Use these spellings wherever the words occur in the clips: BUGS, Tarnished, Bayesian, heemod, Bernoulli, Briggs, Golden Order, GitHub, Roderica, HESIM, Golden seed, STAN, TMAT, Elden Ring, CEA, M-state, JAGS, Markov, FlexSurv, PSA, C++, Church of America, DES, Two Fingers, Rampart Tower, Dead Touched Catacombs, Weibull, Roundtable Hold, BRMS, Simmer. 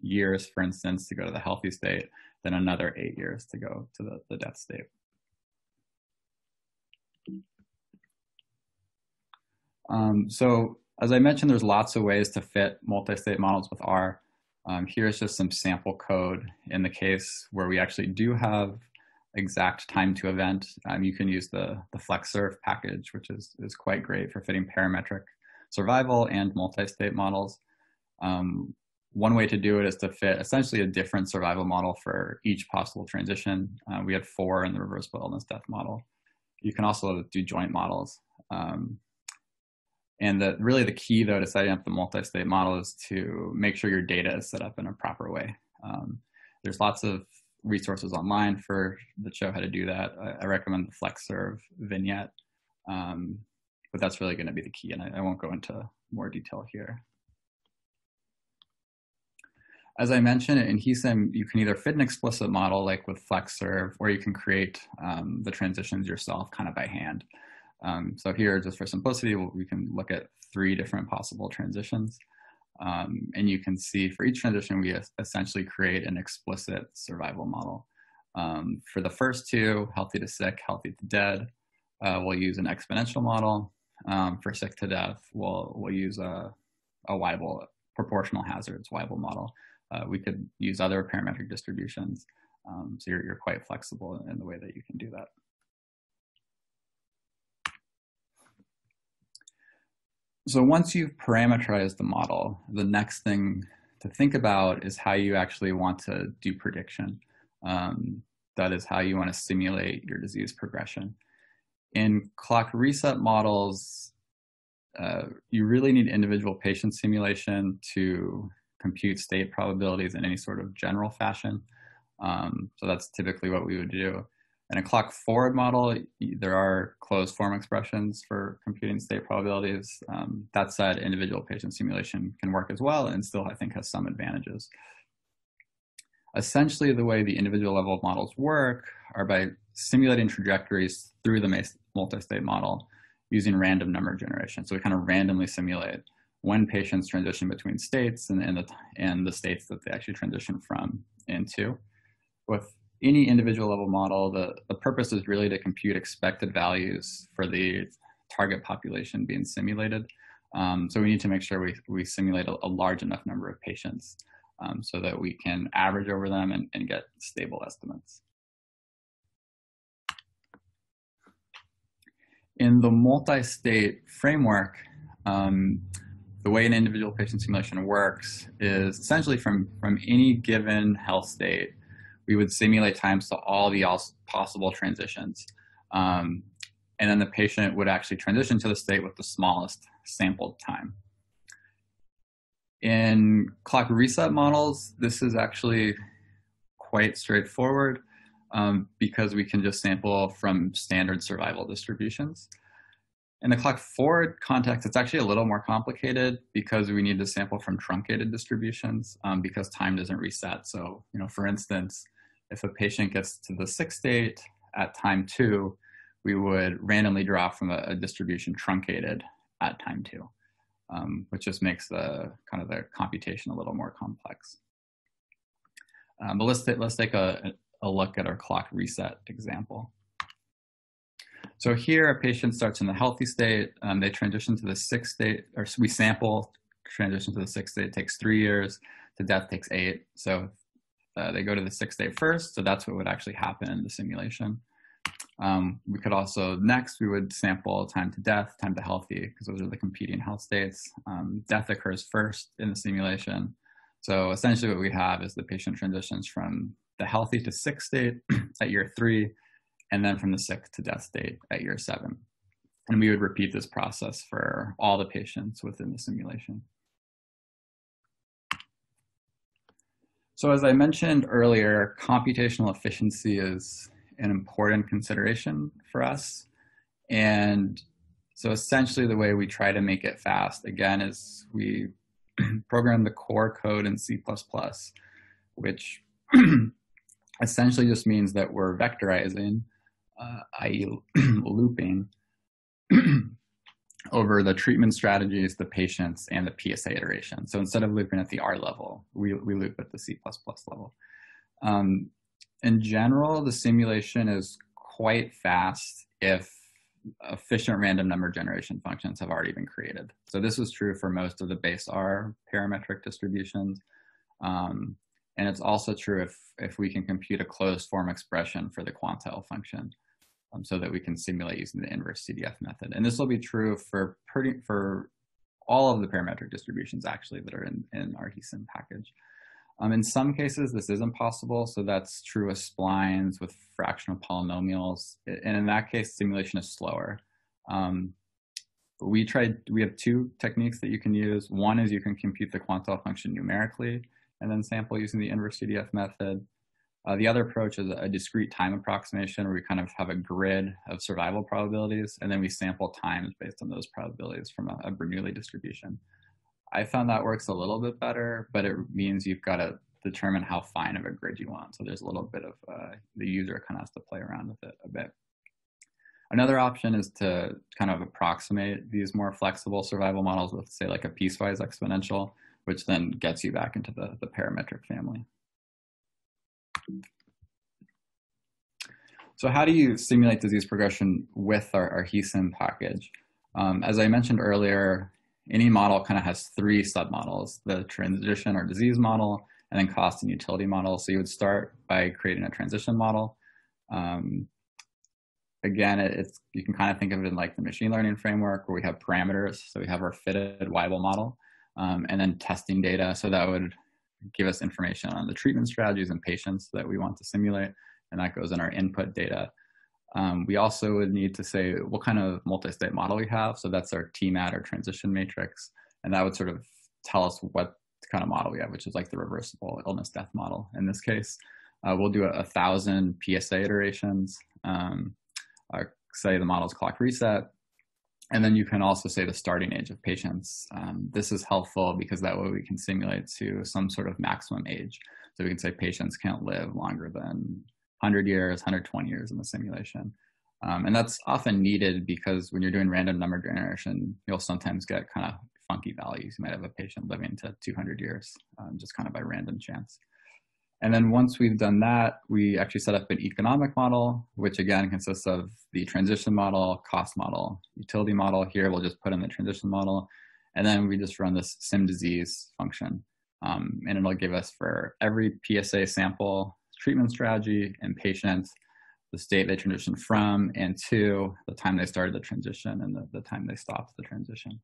years, for instance, to go to the healthy state, then another 8 years to go to the death state. So as I mentioned, there's lots of ways to fit multi-state models with R. Here's just some sample code in the case where we actually do have exact time to event. You can use the FlexSurv package, which is quite great for fitting parametric survival and multi-state models. One way to do it is to fit essentially a different survival model for each possible transition. We had 4 in the reversible illness death model. You can also do joint models. And really the key though to setting up the multi-state model is to make sure your data is set up in a proper way. There's lots of resources online for that show how to do that. I recommend the FlexSurv vignette, but that's really gonna be the key, and I won't go into more detail here. As I mentioned, in HESIM, you can either fit an explicit model like with FlexSurv, or you can create the transitions yourself kind of by hand. So here, just for simplicity, we can look at 3 different possible transitions. And you can see for each transition, we essentially create an explicit survival model. For the first 2, healthy to sick, healthy to dead, we'll use an exponential model. For sick to death, we'll use a Weibull, proportional hazards Weibull model. We could use other parametric distributions. So you're quite flexible in the way that you can do that. So once you've parameterized the model, the next thing to think about is how you actually want to do prediction. That is how you want to simulate your disease progression. In clock reset models, you really need individual patient simulation to compute state probabilities in any sort of general fashion. So that's typically what we would do. In a clock forward model, there are closed form expressions for computing state probabilities. That said, individual patient simulation can work as well and still I think has some advantages. Essentially, the way the individual level models work are by simulating trajectories through the multi-state model using random number generation. So we kind of randomly simulate when patients transition between states and the states that they actually transition from into. With any individual level model, the purpose is really to compute expected values for the target population being simulated. So we need to make sure we simulate a large enough number of patients so that we can average over them and get stable estimates. In the multi-state framework, the way an individual patient simulation works is essentially from any given health state, we would simulate times to all the possible transitions. And then the patient would actually transition to the state with the smallest sampled time. In clock reset models, this is actually quite straightforward because we can just sample from standard survival distributions. In the clock forward context, it's actually a little more complicated because we need to sample from truncated distributions because time doesn't reset. So, you know, for instance, if a patient gets to the 6th state at time 2, we would randomly draw from a distribution truncated at time 2, which just makes the kind of the computation a little more complex. But let's take a look at our clock reset example. So here a patient starts in the healthy state, they transition to the 6th state, or we sample, transition to the 6th state takes 3 years, to death takes 8. So they go to the 6th state first, so that's what would actually happen in the simulation. We could also, next we would sample time to death, time to healthy, because those are the competing health states. Death occurs first in the simulation. So essentially what we have is the patient transitions from the healthy to 6th state at year 3, and then from the 6th to death state at year 7. And we would repeat this process for all the patients within the simulation. So as I mentioned earlier, computational efficiency is an important consideration for us. And so essentially the way we try to make it fast, again, is we program the core code in C++, which essentially just means that we're vectorizing, i.e. looping over the treatment strategies, the patients, and the PSA iteration. So instead of looping at the R level, we loop at the C++ level. In general, the simulation is quite fast if efficient random number generation functions have already been created. So this was true for most of the base R parametric distributions. And it's also true if we can compute a closed form expression for the quantile function, so that we can simulate using the inverse CDF method. And this will be true for all of the parametric distributions actually that are in our HESIM package. In some cases, this isn't possible. So that's true with splines, with fractional polynomials. And in that case, simulation is slower. We have two techniques that you can use. One is you can compute the quantile function numerically and then sample using the inverse CDF method. The other approach is a discrete time approximation where we kind of have a grid of survival probabilities, and then we sample times based on those probabilities from a Bernoulli distribution. I found that works a little bit better, but it means you've got to determine how fine of a grid you want. So there's a little bit of the user kind of has to play around with it a bit. Another option is to kind of approximate these more flexible survival models with, say, like a piecewise exponential, which then gets you back into the parametric family. So how do you simulate disease progression with our HESIM package? As I mentioned earlier, any model kind of has three submodels: the transition or disease model, and then cost and utility model. So you would start by creating a transition model. Again, you can kind of think of it in like the machine learning framework where we have parameters. So we have our fitted Weibull model, and then testing data. So that would give us information on the treatment strategies and patients that we want to simulate, and that goes in our input data. We also would need to say what kind of multi-state model we have. So that's our TMAT or transition matrix. And that would sort of tell us what kind of model we have, which is like the reversible illness death model. In this case, we'll do 1,000 PSA iterations. Say the model's clock reset. And then you can also say the starting age of patients. This is helpful because that way we can simulate to some sort of maximum age. So we can say patients can't live longer than 100 years, 120 years in the simulation. And that's often needed because when you're doing random number generation, you'll sometimes get kind of funky values. You might have a patient living to 200 years, just kind of by random chance. And then once we've done that, we actually set up an economic model, which again consists of the transition model, cost model, utility model. Here, we'll just put in the transition model. And then we just run this sim disease function. And it'll give us for every PSA sample, treatment strategy and patients, the state they transition from and to, the time they started the transition, and the time they stopped the transition.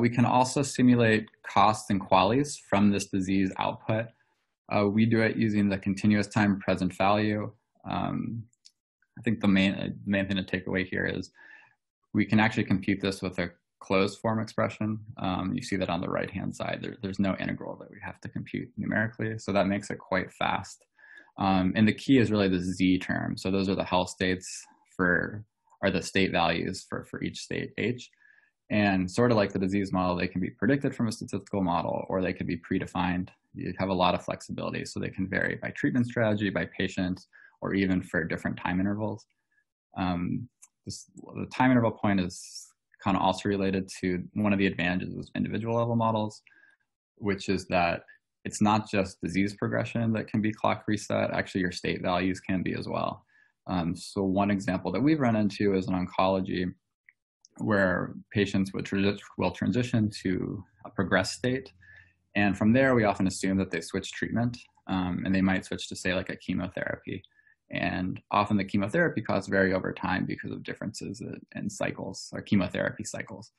We can also simulate costs and qualities from this disease output. We do it using the continuous time present value. I think the main thing to take away here is we can actually compute this with a closed form expression. You see that on the right-hand side. There's no integral that we have to compute numerically, so that makes it quite fast. And the key is really the Z term. So those are the health states are the state values for each state H. And sort of like the disease model, they can be predicted from a statistical model, or they can be predefined. You have a lot of flexibility, so they can vary by treatment strategy, by patient, or even for different time intervals. The time interval point is kind of also related to one of the advantages of individual level models, which is that it's not just disease progression that can be clock reset. Actually, your state values can be as well. So one example that we've run into is in oncology, where patients will transition to a progressed state. And from there, we often assume that they switch treatment, and they might switch to, say, like a chemotherapy. And often the chemotherapy costs vary over time because of differences in cycles, or chemotherapy cycles.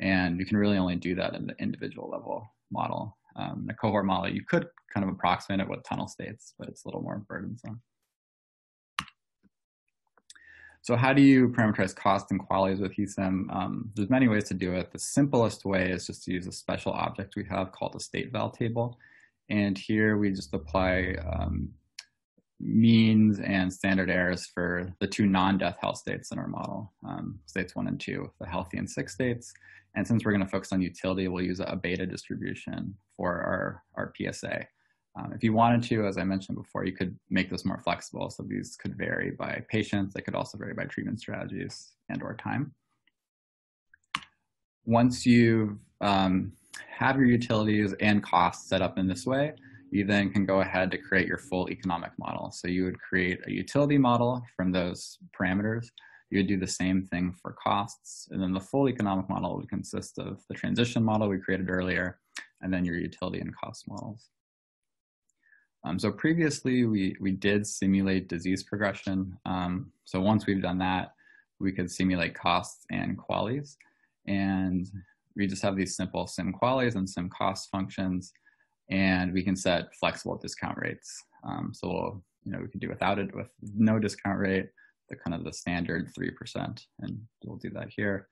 And you can really only do that in the individual level model. In a cohort model, you could kind of approximate it with tunnel states, but it's a little more burdensome. So how do you parameterize cost and qualities with HESIM? There's many ways to do it. The simplest way is just to use a special object we have called the state val table. And here we just apply means and standard errors for the two non-death health states in our model, states 1 and 2, the healthy and sick states. And since we're going to focus on utility, we'll use a beta distribution for our PSA. If you wanted to, as I mentioned before, you could make this more flexible. So these could vary by patients. They could also vary by treatment strategies and or time. Once you have your utilities and costs set up in this way, you then can go ahead to create your full economic model. So you would create a utility model from those parameters. You would do the same thing for costs. And then the full economic model would consist of the transition model we created earlier, and then your utility and cost models. So previously, we did simulate disease progression. So once we've done that, we could simulate costs and qualities. And we just have these simple sim qualities and sim cost functions, and we can set flexible discount rates. So we'll, we can do without it with no discount rate, the kind of the standard 3%, and we'll do that here.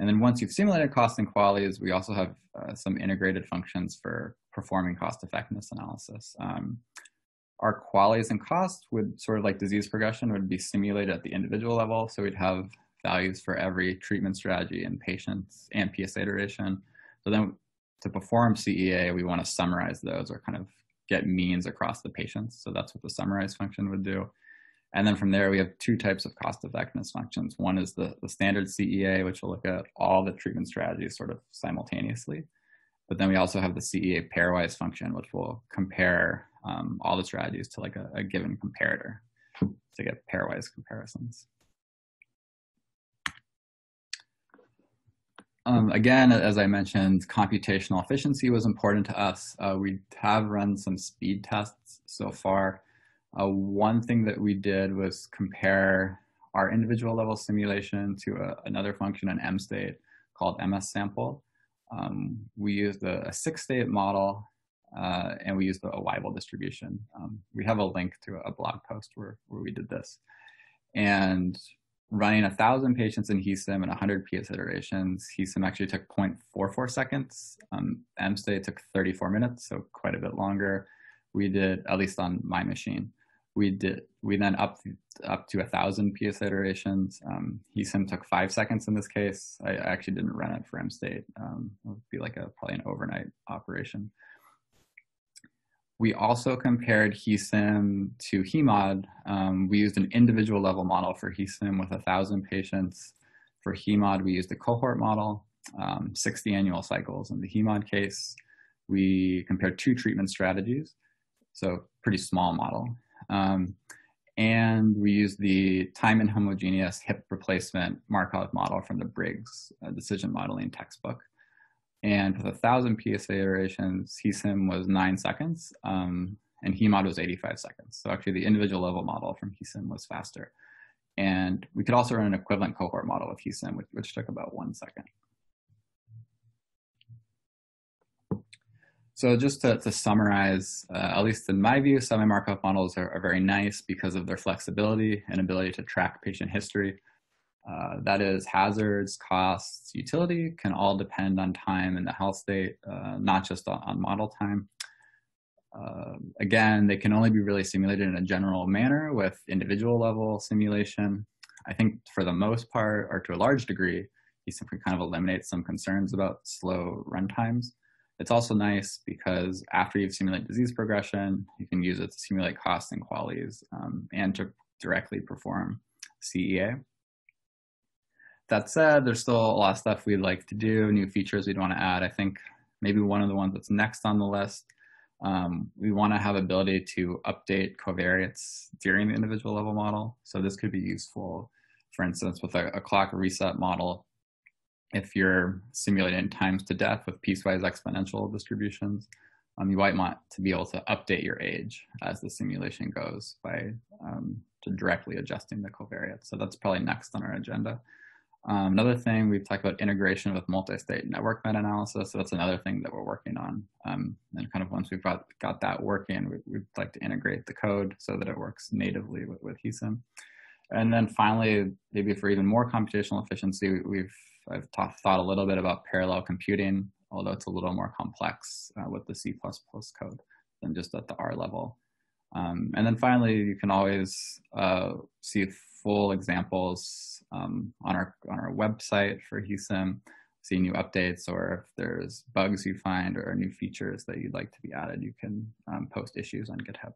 And then once you've simulated costs and qualities, we also have some integrated functions for performing cost effectiveness analysis. Our qualities and costs would, sort of like disease progression, would be simulated at the individual level. So we'd have values for every treatment strategy and patients and PSA duration. So then to perform CEA, we want to summarize those or kind of get means across the patients. So that's what the summarize function would do. And then from there, we have two types of cost effectiveness functions. One is the standard CEA, which will look at all the treatment strategies sort of simultaneously. But then we also have the CEA pairwise function, which will compare all the strategies to like a given comparator to get pairwise comparisons. Again, as I mentioned, computational efficiency was important to us. We have run some speed tests so far. One thing that we did was compare our individual level simulation to another function in M-state called MS sample. We used a 6-state model and we used a Weibull distribution. We have a link to a blog post where we did this. And running 1,000 patients in HESIM and 100 PS iterations, HESIM actually took 0.44 seconds. M-state took 34 minutes, so quite a bit longer. We did, at least on my machine, we then up to 1,000 PS iterations. HESIM took 5 seconds in this case. I actually didn't run it for M-state. It would be like probably an overnight operation. We also compared HESIM to heemod. We used an individual level model for HESIM with 1,000 patients. For heemod, we used a cohort model, 60 annual cycles. In the heemod case, we compared two treatment strategies. So pretty small model. And we used the time and homogeneous hip replacement Markov model from the Briggs decision modeling textbook. And with 1,000 PSA iterations, HESIM was 9 seconds and heemod was 85 seconds. So actually the individual level model from HESIM was faster. And we could also run an equivalent cohort model with HESIM, which took about 1 second. So just to summarize, at least in my view, semi-Markov models are very nice because of their flexibility and ability to track patient history. That is, hazards, costs, utility can all depend on time and the health state, not just on model time. Again, they can only be really simulated in a general manner with individual level simulation. I think for the most part, or to a large degree, you simply kind of eliminate some concerns about slow runtimes. It's also nice because after you've simulated disease progression, you can use it to simulate costs and qualities and to directly perform CEA. That said, there's still a lot of stuff we'd like to do, new features we'd want to add. I think maybe one of the ones that's next on the list, we want to have ability to update covariates during the individual level model. So this could be useful, for instance, with a clock reset model. If you're simulating times to death with piecewise exponential distributions, you might want to be able to update your age as the simulation goes by to directly adjusting the covariates. So that's probably next on our agenda. Another thing, we've talked about integration with multi-state network meta-analysis. So that's another thing that we're working on. And kind of once we've got that working, we'd like to integrate the code so that it works natively with HESIM. And then finally, maybe for even more computational efficiency, I've thought a little bit about parallel computing, although it's a little more complex with the C++ code than just at the R level. And then finally, you can always see full examples on our website for HESIM. see new updates, or if there's bugs you find or new features that you'd like to be added, you can post issues on GitHub.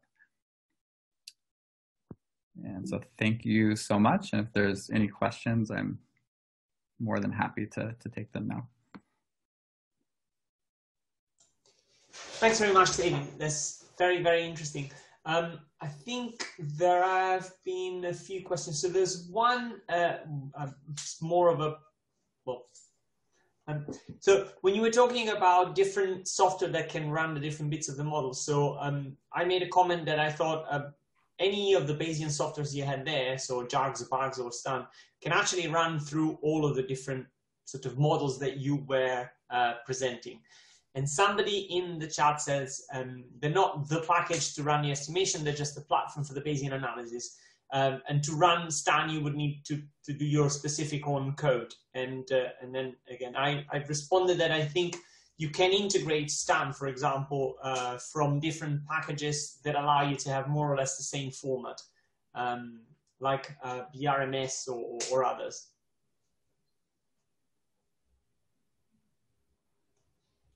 And so thank you so much. And if there's any questions, I'm more than happy to take them now. Thanks very much, David. That's very, very interesting. I think there have been a few questions. So there's one, more of a, well, so when you were talking about different software that can run the different bits of the model, so I made a comment that I thought any of the Bayesian softwares you had there, so JAGS, BUGS, or STAN, can actually run through all of the different sort of models that you were presenting. And somebody in the chat says they're not the package to run the estimation, they're just the platform for the Bayesian analysis. And to run STAN, you would need to do your specific own code. And then again, I've responded that I think you can integrate STAN, for example, from different packages that allow you to have more or less the same format, like BRMS or others.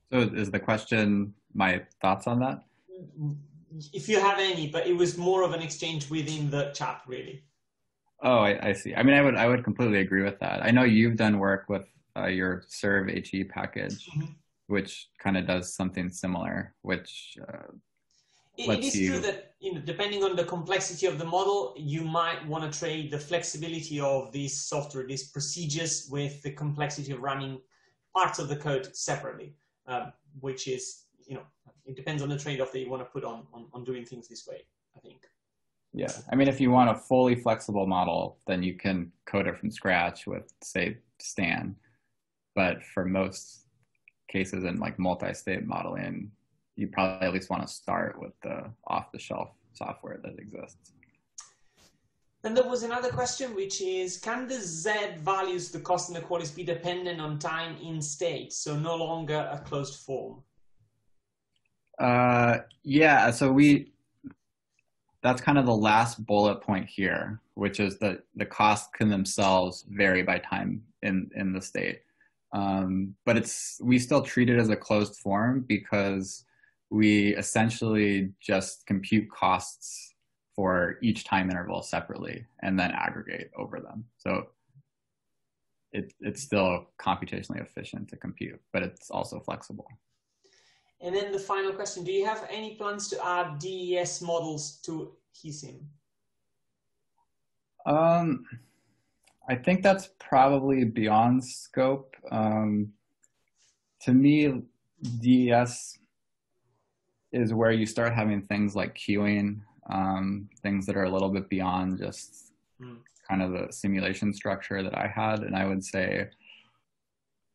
So is the question my thoughts on that? If you have any, but it was more of an exchange within the chat, really. Oh, I see. I mean, I would completely agree with that. I know you've done work with your serve HE package, mm-hmm. which kind of does something similar, which lets you... It is true that, you know, depending on the complexity of the model, you might want to trade the flexibility of these software, these procedures, with the complexity of running parts of the code separately. Which is, you know, it depends on the trade-off that you want to put on doing things this way, I think. Yeah, I mean, if you want a fully flexible model, then you can code it from scratch with, say, STAN. But for most cases in like multi-state modeling, you probably at least want to start with the off-the-shelf software that exists. Then there was another question, which is, can the Z values, the cost and the qualities, be dependent on time in state, so no longer a closed form? Yeah, so that's kind of the last bullet point here, which is that the costs can themselves vary by time in the state. But we still treat it as a closed form because we essentially just compute costs for each time interval separately and then aggregate over them. So it's still computationally efficient to compute, but it's also flexible. And then the final question, do you have any plans to add DES models to HESIM? I think that's probably beyond scope. To me, DES is where you start having things like queuing, things that are a little bit beyond just kind of the simulation structure that I had. And I would say,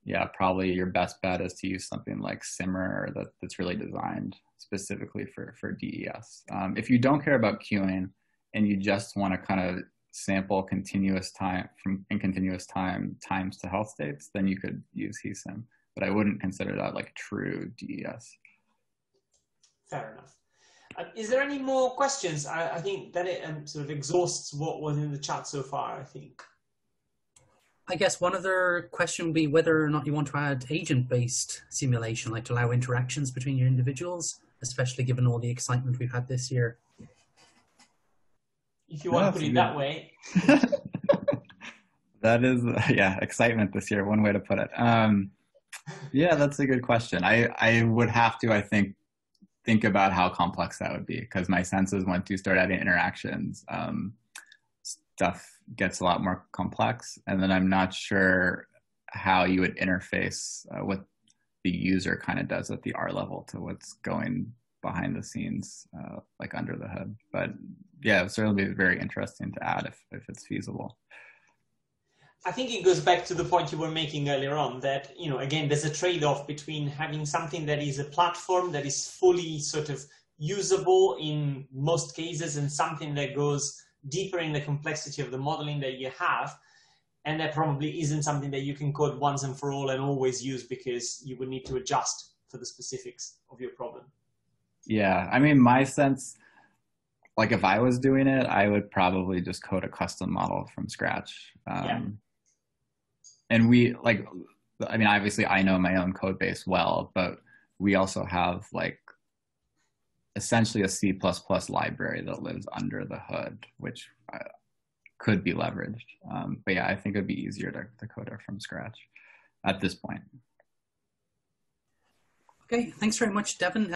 yeah, probably your best bet is to use something like Simmer that's really designed specifically for DES. If you don't care about queuing and you just want to kind of sample continuous time times to health states, then you could use HESIM. But I wouldn't consider that like true DES. Fair enough. Is there any more questions? I think that it sort of exhausts what was in the chat so far, I think. I guess one other question would be whether or not you want to add agent-based simulation, like to allow interactions between your individuals, especially given all the excitement we've had this year. If you want to put it that way. That is, yeah, excitement this year, one way to put it. Yeah, that's a good question. I would have to, I think about how complex that would be, because my sense is once you start adding interactions, stuff gets a lot more complex. And then I'm not sure how you would interface what the user kind of does at the R level to what's going behind the scenes, like under the hood. But yeah, it would certainly be very interesting to add if it's feasible. I think it goes back to the point you were making earlier on that, you know, again, there's a trade-off between having something that is a platform that is fully sort of usable in most cases and something that goes deeper in the complexity of the modeling that you have. And that probably isn't something that you can code once and for all and always use, because you would need to adjust for the specifics of your problem. Yeah, I mean, my sense, like if I was doing it, I would probably just code a custom model from scratch. And we like I mean, obviously I know my own code base well, but we also have like essentially a C++ library that lives under the hood, which could be leveraged. But yeah, I think it'd be easier to code it from scratch at this point. Okay, thanks very much, Devin.